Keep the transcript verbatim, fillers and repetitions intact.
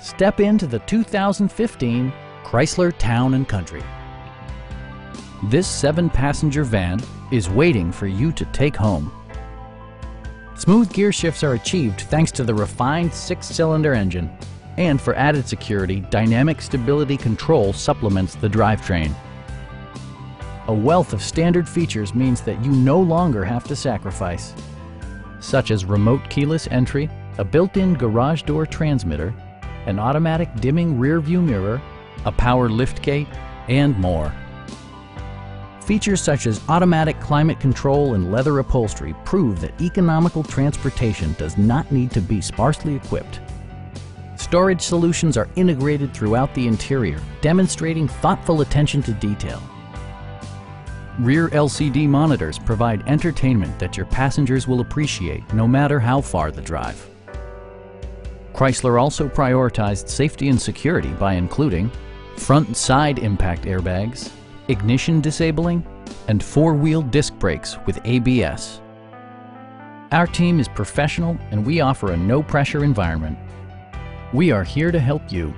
Step into the two thousand fifteen Chrysler Town and Country. This seven passenger van is waiting for you to take home. Smooth gear shifts are achieved thanks to the refined six cylinder engine. And for added security, dynamic stability control supplements the drivetrain. A wealth of standard features means that you no longer have to sacrifice, such as remote keyless entry, a built-in garage door transmitter, an automatic dimming rear-view mirror, a power liftgate, and more. Features such as automatic climate control and leather upholstery prove that economical transportation does not need to be sparsely equipped. Storage solutions are integrated throughout the interior, demonstrating thoughtful attention to detail. Rear L C D monitors provide entertainment that your passengers will appreciate no matter how far the drive. Chrysler also prioritized safety and security by including front and side impact airbags, ignition disabling, and four-wheel disc brakes with A B S. Our team is professional and we offer a no-pressure environment. We are here to help you.